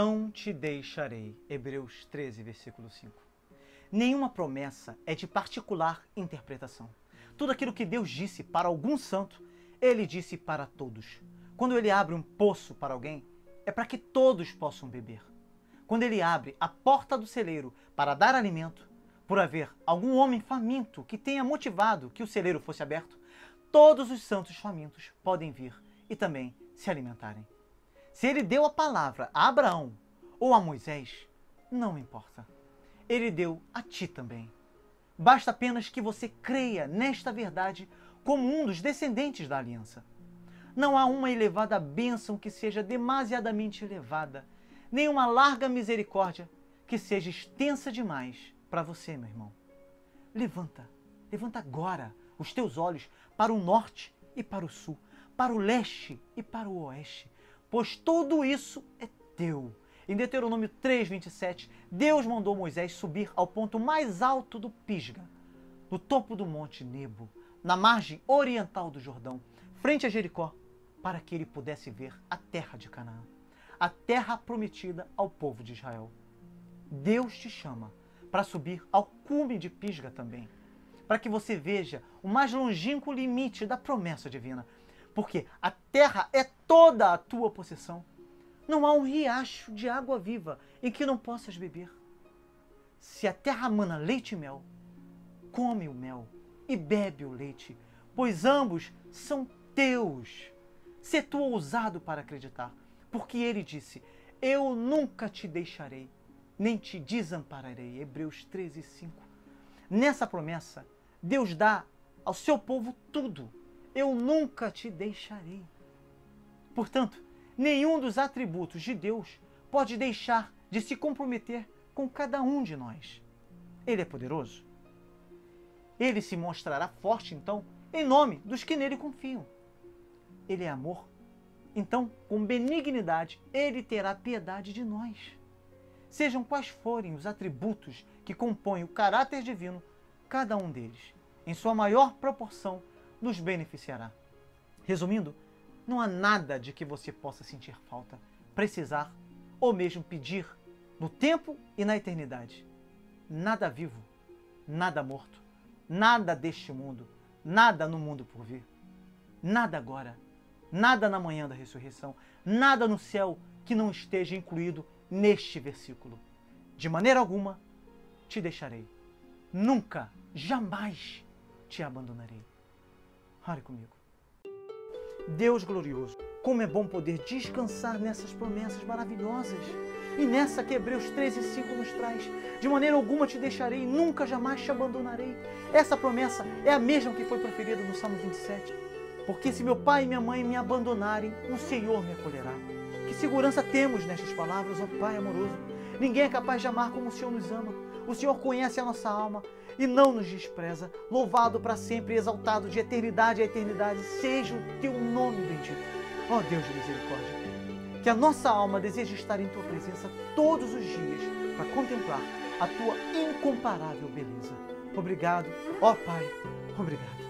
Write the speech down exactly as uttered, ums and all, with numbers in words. não te deixarei. Hebreus treze, versículo cinco. Nenhuma promessa é de particular interpretação. Tudo aquilo que Deus disse para algum santo, Ele disse para todos. Quando Ele abre um poço para alguém, é para que todos possam beber. Quando Ele abre a porta do celeiro para dar alimento, por haver algum homem faminto que tenha motivado que o celeiro fosse aberto, todos os santos famintos podem vir e também se alimentarem. Se Ele deu a palavra a Abraão ou a Moisés, não importa. Ele deu a ti também. Basta apenas que você creia nesta verdade como um dos descendentes da aliança. Não há uma elevada bênção que seja demasiadamente elevada, nem uma larga misericórdia que seja extensa demais para você, meu irmão. Levanta, levanta agora os teus olhos para o norte e para o sul, para o leste e para o oeste, pois tudo isso é teu. Em Deuteronômio três, vinte e sete, Deus mandou Moisés subir ao ponto mais alto do Pisga, no topo do monte Nebo, na margem oriental do Jordão, frente a Jericó, para que ele pudesse ver a terra de Canaã, a terra prometida ao povo de Israel. Deus te chama para subir ao cume de Pisga também, para que você veja o mais longínquo limite da promessa divina, porque a terra é toda a tua possessão. Não há um riacho de água viva em que não possas beber. Se a terra mana leite e mel, come o mel e bebe o leite, pois ambos são teus. Sê tu ousado para acreditar, porque Ele disse, eu nunca te deixarei, nem te desampararei. Hebreus treze, cinco. Nessa promessa, Deus dá ao seu povo tudo. Eu nunca te deixarei. Portanto, nenhum dos atributos de Deus pode deixar de se comprometer com cada um de nós. Ele é poderoso. Ele se mostrará forte, então, em nome dos que nele confiam. Ele é amor. Então, com benignidade, Ele terá piedade de nós. Sejam quais forem os atributos que compõem o caráter divino, cada um deles, em sua maior proporção, nos beneficiará. Resumindo, não há nada de que você possa sentir falta, precisar ou mesmo pedir no tempo e na eternidade. Nada vivo, nada morto, nada deste mundo, nada no mundo por vir, nada agora, nada na manhã da ressurreição, nada no céu que não esteja incluído neste versículo. De maneira alguma te deixarei. Nunca, jamais te abandonarei. Ore comigo. Deus glorioso, como é bom poder descansar nessas promessas maravilhosas e nessa que Hebreus treze, cinco nos traz. De maneira alguma te deixarei, nunca jamais te abandonarei. Essa promessa é a mesma que foi proferida no Salmo vinte e sete. Porque se meu pai e minha mãe me abandonarem, o Senhor me acolherá. Que segurança temos nestas palavras, ó Pai amoroso. Ninguém é capaz de amar como o Senhor nos ama. O Senhor conhece a nossa alma e não nos despreza. Louvado para sempre e exaltado de eternidade a eternidade, seja o teu nome bendito. Ó Deus de misericórdia, que a nossa alma deseje estar em tua presença todos os dias para contemplar a tua incomparável beleza. Obrigado, ó Pai, obrigado.